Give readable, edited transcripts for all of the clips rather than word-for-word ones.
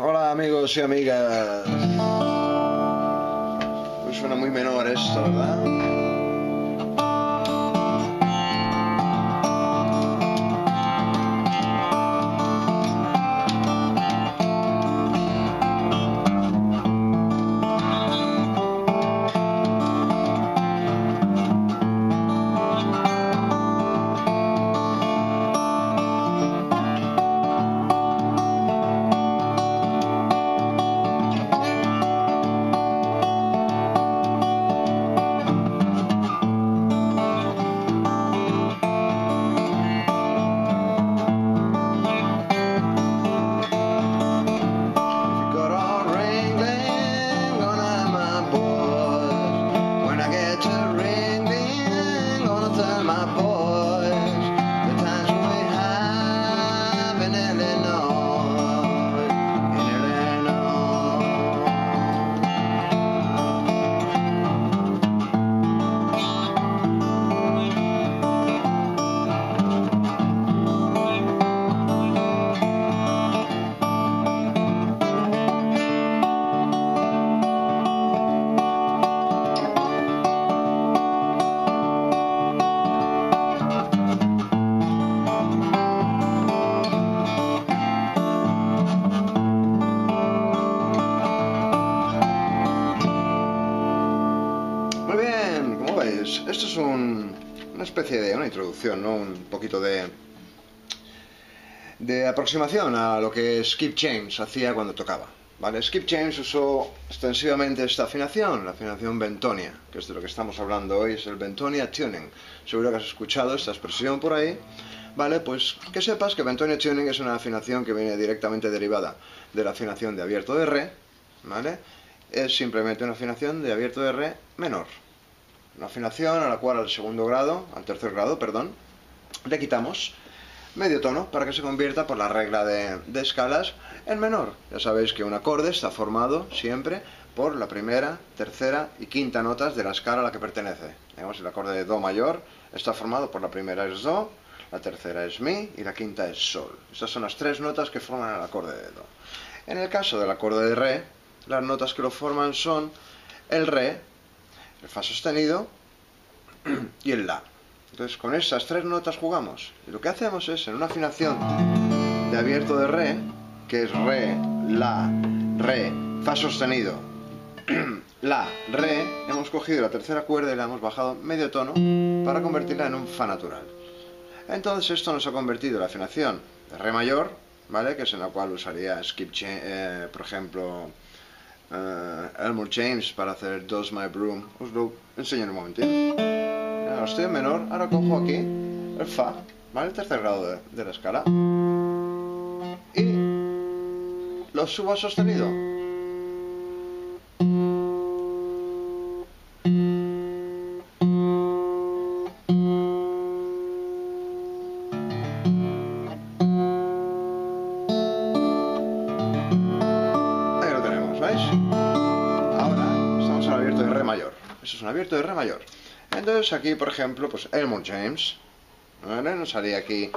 Hola amigos y amigas. Pues suena muy menor esto, ¿verdad? Esto es una especie de una introducción, ¿no? Un poquito de aproximación a lo que Skip James hacía cuando tocaba, ¿vale? Skip James usó extensivamente esta afinación, la afinación Bentonia, que es de lo que estamos hablando hoy, es el Bentonia Tuning. Seguro que has escuchado esta expresión por ahí, ¿vale? Pues que sepas que Bentonia Tuning es una afinación que viene directamente derivada de la afinación de abierto de re, ¿vale? Es simplemente una afinación de abierto de re menor. Una afinación a la cual al tercer grado, le quitamos medio tono para que se convierta por la regla de escalas en menor. Ya sabéis que un acorde está formado siempre por la primera, tercera y quinta notas de la escala a la que pertenece. Digamos, el acorde de do mayor está formado por la primera es do, la tercera es mi y la quinta es sol. Estas son las tres notas que forman el acorde de do. En el caso del acorde de re, las notas que lo forman son el re, el fa sostenido y el la. Entonces con esas tres notas jugamos. Y lo que hacemos es, en una afinación de abierto de re, que es re, la, re, fa sostenido, la, re, hemos cogido la tercera cuerda y la hemos bajado medio tono para convertirla en un fa natural. Entonces esto nos ha convertido en la afinación de re mayor, ¿vale? Que es en la cual usaría Skip James, por ejemplo, Elmore James para hacer Does My Broom. Os lo enseño en un momentito. Ahora estoy en menor, ahora cojo aquí el fa, ¿vale? El tercer grado de la escala, y lo subo a sostenido. Abierto de re mayor. Entonces aquí, por ejemplo, pues Elmore James, ¿vale? Nos haría aquí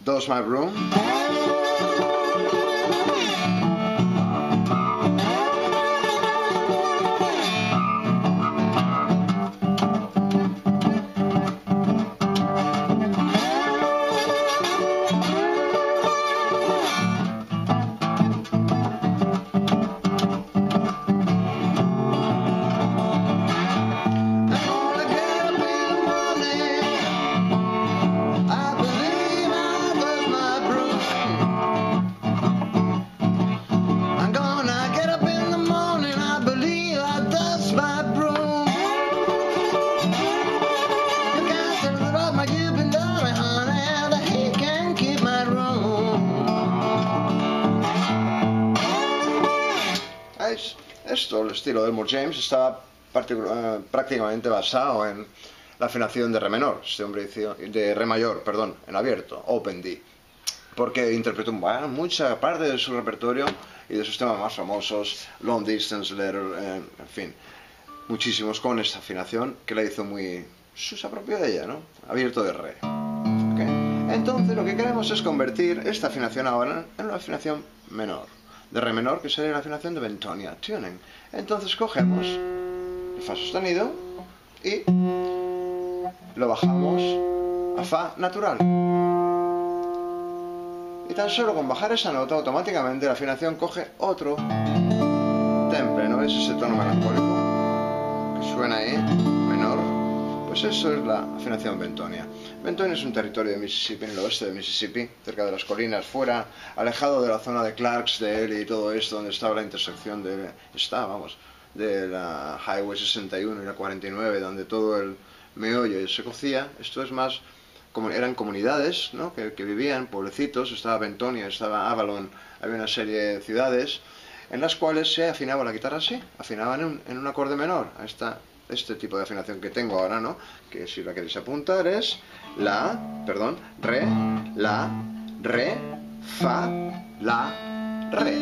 Does My Broom, estilo de Elmore James está prácticamente basado en la afinación de re menor. Este hombre hizo de re mayor, perdón, en abierto, Open D, porque interpretó mucha parte de su repertorio y de sus temas más famosos, Long Distance Letter, en fin, muchísimos con esta afinación que la hizo muy... se apropió de ella, ¿no? Abierto de re. ¿Okay? Entonces lo que queremos es convertir esta afinación ahora en una afinación menor. de re menor, que sería la afinación de Bentonia Tuning. Entonces cogemos el fa sostenido y lo bajamos a fa natural. Y tan solo con bajar esa nota, automáticamente la afinación coge otro temple, ¿no? Es ese tono melancólico que suena ahí, menor. Pues eso es la afinación Bentonia. Bentonia es un territorio de Mississippi, en el oeste de Mississippi, cerca de las colinas, fuera, alejado de la zona de Clarksdale y todo esto, donde estaba la intersección de, de la Highway 61 y la 49, donde todo el meollo se cocía. Esto es más, como eran comunidades, ¿no? que vivían, pueblecitos. Estaba Bentonia, estaba Avalon, había una serie de ciudades en las cuales se afinaba la guitarra así, afinaban en un acorde menor, a este tipo de afinación que tengo ahora, ¿no? Que si la queréis apuntar es la, perdón, re, la, re, fa, la, re.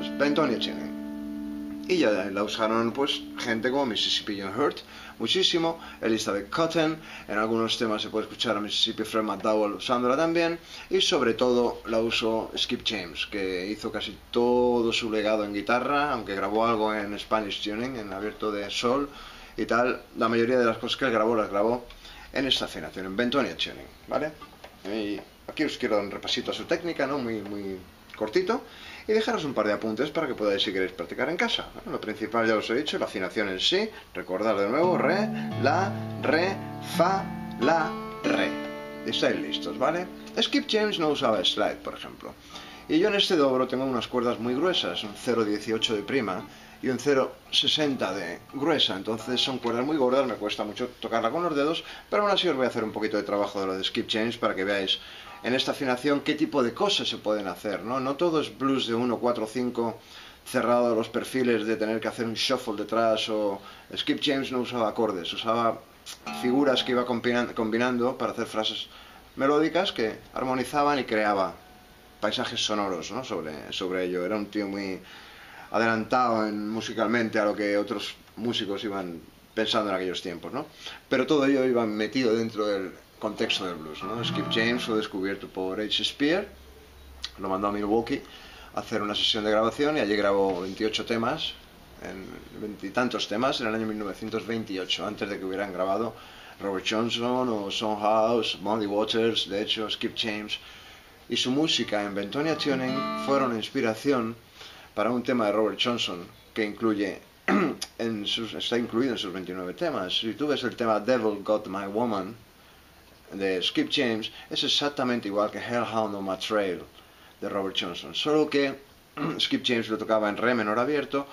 Es Bentonia Tuning. Y ya la usaron pues gente como Mississippi John Hurt muchísimo, Elizabeth Cotten, en algunos temas se puede escuchar a Mississippi Fred McDowell usándola también, y sobre todo la usó Skip James, que hizo casi todo su legado en guitarra, aunque grabó algo en Spanish Tuning, en abierto de sol y tal. La mayoría de las cosas que él grabó las grabó en esta afinación, en Bentonia Tuning, ¿vale? Y aquí os quiero dar un repasito a su técnica, ¿no? Muy cortito, y dejaros un par de apuntes para que podáis, si queréis, practicar en casa. Bueno, lo principal ya os he dicho, la afinación en sí. Recordad de nuevo, re, la, re, fa, la, re. Y estáis listos, ¿vale? Skip James no usaba slide, por ejemplo. Y yo en este dobro tengo unas cuerdas muy gruesas, un 0,18 de prima y un 0,60 de gruesa. Entonces son cuerdas muy gordas, me cuesta mucho tocarla con los dedos, pero aún así os voy a hacer un poquito de trabajo de lo de Skip James para que veáis en esta afinación qué tipo de cosas se pueden hacer, ¿no? No todo es blues de 1, 4, 5, cerrado a los perfiles de tener que hacer un shuffle detrás. O Skip James no usaba acordes, usaba figuras que iba combinando para hacer frases melódicas que armonizaban y creaba paisajes sonoros, ¿no? sobre ello. Era un tío muy adelantado musicalmente a lo que otros músicos iban pensando en aquellos tiempos, ¿no? Pero todo ello iba metido dentro del contexto del blues, ¿no? Skip James fue descubierto por H. Spear, lo mandó a Milwaukee a hacer una sesión de grabación y allí grabó 28 temas, veintitantos temas, en el año 1928, antes de que hubieran grabado Robert Johnson o Son House, Muddy Waters. De hecho, Skip James y su música en Bentonia Tuning fueron inspiración para un tema de Robert Johnson que incluye está incluido en sus 29 temas. Si tú ves el tema Devil Got My Woman de Skip James, es exactamente igual que Hellhound on my Trail de Robert Johnson, solo que Skip James lo tocaba en re menor abierto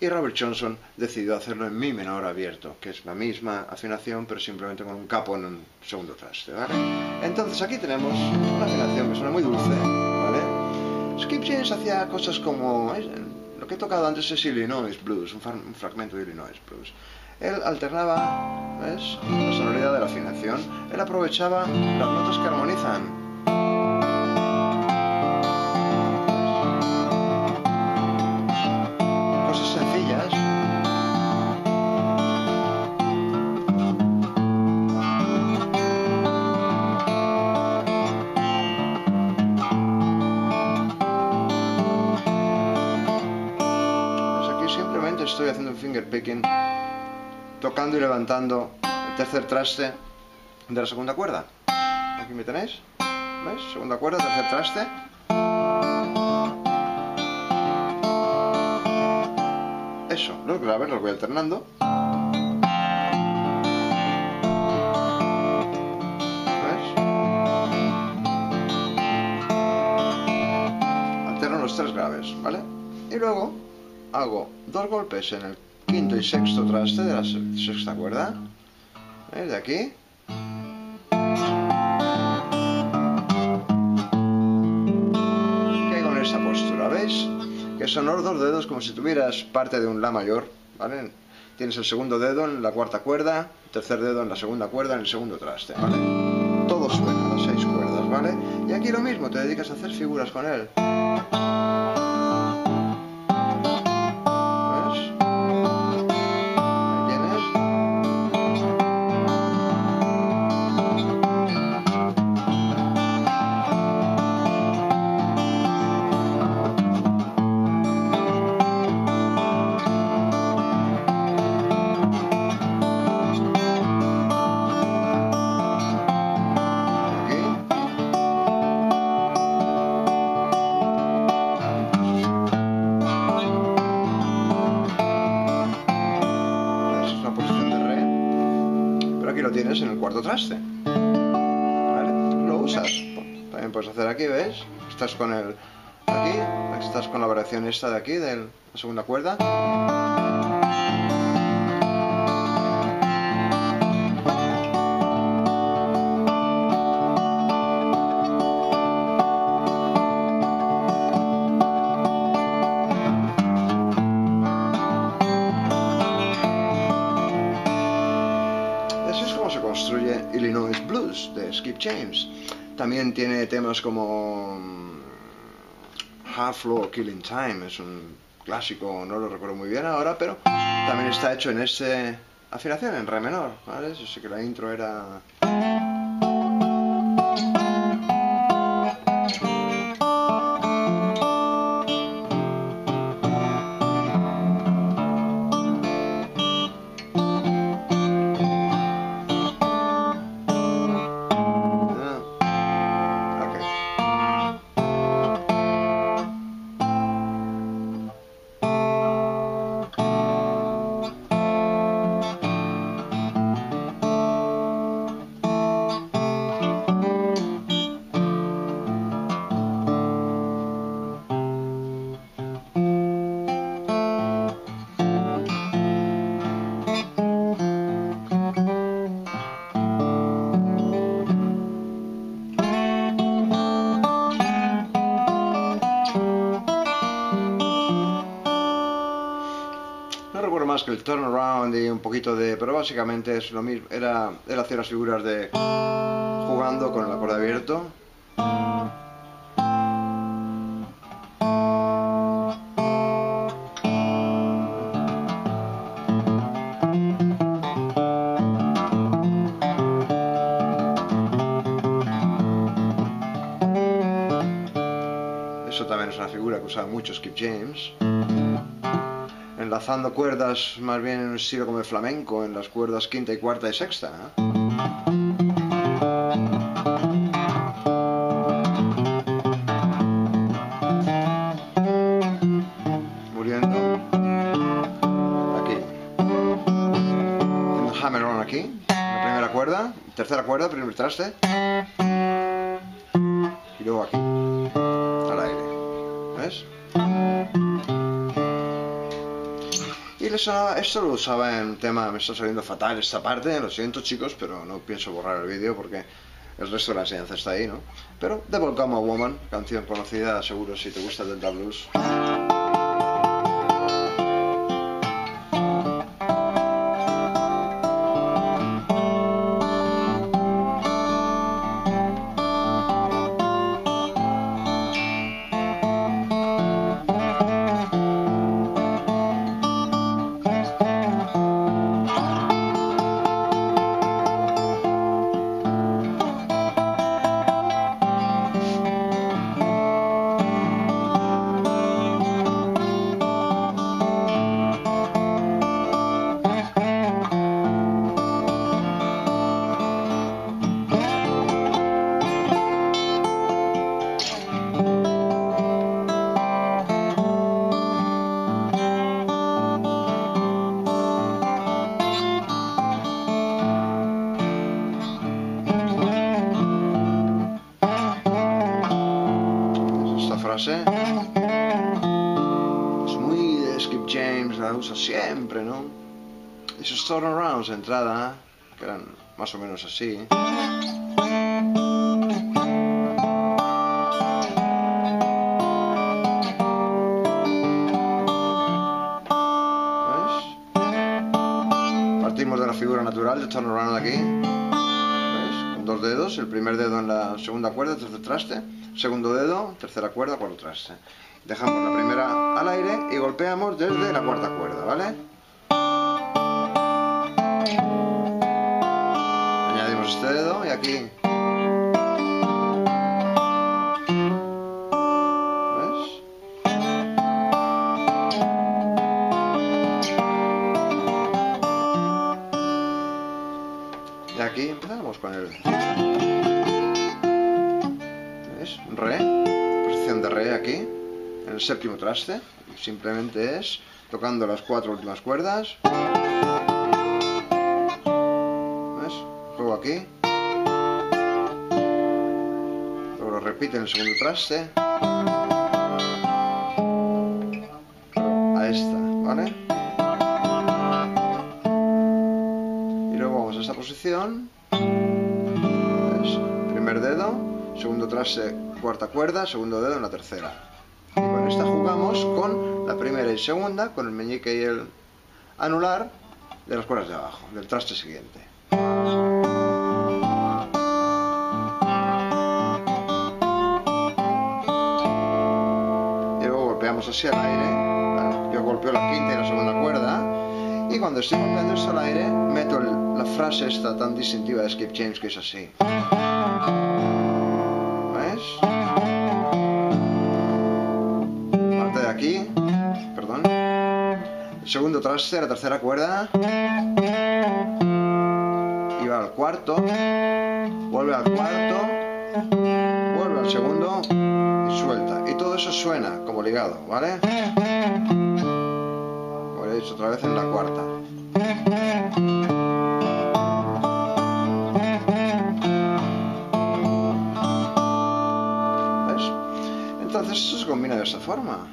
y Robert Johnson decidió hacerlo en mi menor abierto, que es la misma afinación pero simplemente con un capo en un segundo traste, ¿vale? Entonces aquí tenemos una afinación que suena muy dulce, ¿vale? Skip James hacía cosas como lo que he tocado antes, es Illinois Blues, un fragmento de Illinois Blues. Él alternaba, ¿ves?, la sonoridad de la afinación. Él aprovechaba las notas que armonizan. Cosas sencillas. Pues aquí simplemente estoy haciendo un finger picking, tocando y levantando el tercer traste de la segunda cuerda. Aquí me tenéis, ¿veis? Segunda cuerda, tercer traste. Eso, los graves los voy alternando. ¿Veis? Alterno los tres graves, ¿vale? Y luego hago dos golpes en el quinto y sexto traste de la sexta cuerda, ¿veis? De aquí. Caigo en esta postura, ¿veis? Que son los dos dedos como si tuvieras parte de un la mayor, ¿vale? Tienes el segundo dedo en la cuarta cuerda, el tercer dedo en la segunda cuerda, en el segundo traste, ¿vale? Todo suena, las seis cuerdas, ¿vale? Y aquí lo mismo, te dedicas a hacer figuras con él. metes en el cuarto traste, ¿vale? Lo usas. También puedes hacer aquí, ¿ves? Estás con el... aquí, estás con la variación esta de aquí, de la segunda cuerda. Illinois Blues de Skip James. También tiene temas como Half Law, Killing Time, es un clásico, no lo recuerdo muy bien ahora, pero también está hecho en esta afinación, en re menor, ¿vale? Yo sé que la intro era... que el turnaround y un poquito de... pero básicamente es lo mismo, era hacer las figuras de jugando con el acorde abierto. Eso también es una figura que usaba mucho Skip James, enlazando cuerdas más bien en un estilo como el flamenco, en las cuerdas quinta y cuarta y sexta, ¿eh? Muriendo aquí, un hammer on aquí, la primera cuerda, tercera cuerda, primer traste, y luego aquí al aire, ¿ves? Esto lo usaba en un tema, me está saliendo fatal esta parte, lo siento chicos, pero no pienso borrar el vídeo porque el resto de la enseñanza está ahí, ¿no? Pero Devil Got My Woman, canción conocida, seguro si te gusta el Delta Blues. Es muy de Skip James, la usa siempre, ¿no? Esos turnarounds de entrada, que eran más o menos así. ¿Ves? Partimos de la figura natural de turnaround aquí. ¿Ves? Con dos dedos, el primer dedo en la segunda cuerda, tercer traste. Segundo dedo, tercera cuerda, cuarto traste. Dejamos la primera al aire y golpeamos desde la cuarta cuerda, ¿vale? Añadimos este dedo y aquí. ¿Ves? Y aquí empezamos con el... re, posición de re aquí, en el séptimo traste, simplemente es tocando las cuatro últimas cuerdas. ¿Ves? Juego aquí, luego lo repite en el segundo traste, a esta, ¿vale? Y luego vamos a esta posición, es primer dedo, segundo traste, cuarta cuerda, segundo dedo en la tercera. Y con esta jugamos con la primera y segunda, con el meñique y el anular de las cuerdas de abajo, del traste siguiente. Y luego golpeamos así al aire. Yo golpeo la quinta y la segunda cuerda. Y cuando estoy golpeando esto al aire, meto la frase esta tan distintiva de Skip James, que es así. ¿Ves? Parte de aquí. Perdón. Segundo traste, la tercera cuerda, y va al cuarto, vuelve al cuarto, vuelve al segundo y suelta. Y todo eso suena como ligado, ¿vale? Como he dicho otra vez en la cuarta. ¿Ves? Entonces eso se combina de esa forma.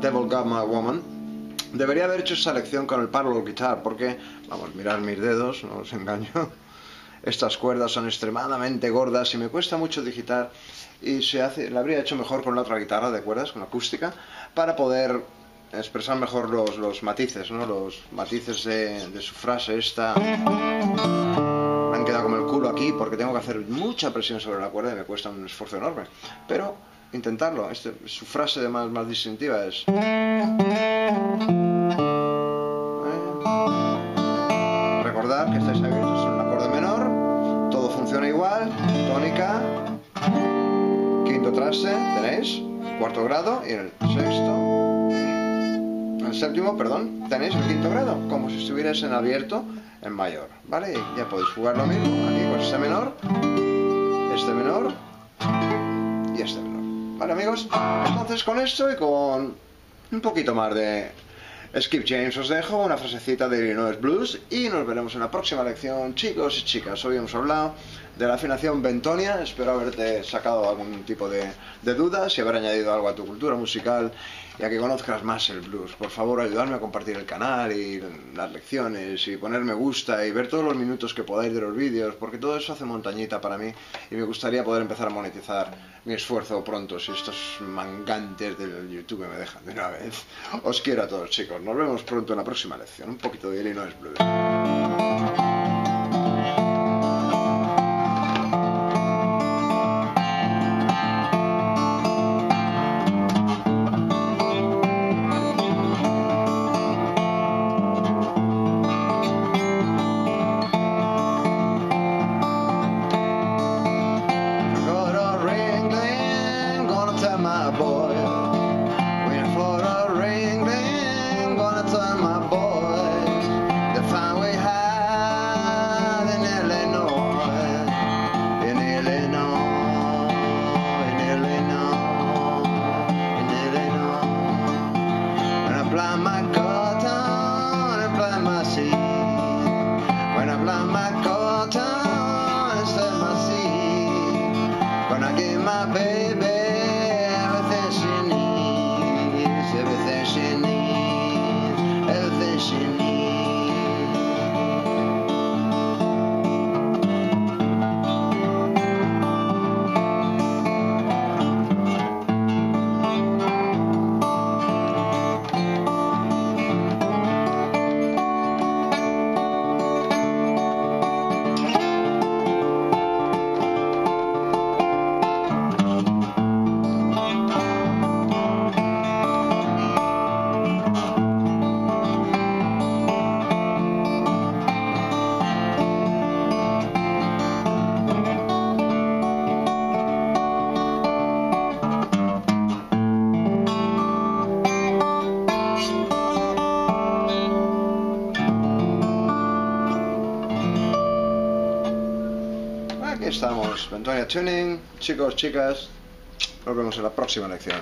Devil Got My Woman. Debería haber hecho esa lección con el parallel guitar porque, vamos, mirad mis dedos, no os engaño, estas cuerdas son extremadamente gordas y me cuesta mucho digitar, y la habría hecho mejor con la otra guitarra de cuerdas, con la acústica, para poder expresar mejor los matices, ¿no? Los matices de su frase esta. Me han quedado como el culo aquí porque tengo que hacer mucha presión sobre la cuerda y me cuesta un esfuerzo enorme, pero intentarlo. Su frase más distintiva es, recordad que estáis abiertos en un acorde menor, todo funciona igual, tónica, quinto traste, tenéis cuarto grado, y en el séptimo, perdón, tenéis el quinto grado, como si estuvierais en abierto en mayor, ¿vale? Y ya podéis jugar lo mismo, aquí con este menor y este menor. Vale, amigos, entonces con esto y con un poquito más de Skip James os dejo una frasecita de Illinois Blues y nos veremos en la próxima lección, chicos y chicas. Hoy hemos hablado de la afinación bentonia. Espero haberte sacado algún tipo de dudas y haber añadido algo a tu cultura musical y a que conozcas más el blues. Por favor, ayudarme a compartir el canal y las lecciones y poner me gusta y ver todos los minutos que podáis de los vídeos, porque todo eso hace montañita para mí y me gustaría poder empezar a monetizar mi esfuerzo pronto si estos mangantes del YouTube me dejan de una vez. Os quiero a todos, chicos. Nos vemos pronto en la próxima lección. Un poquito de Illinois Blues. Bentonia Tuning. Chicos, chicas, nos vemos en la próxima lección.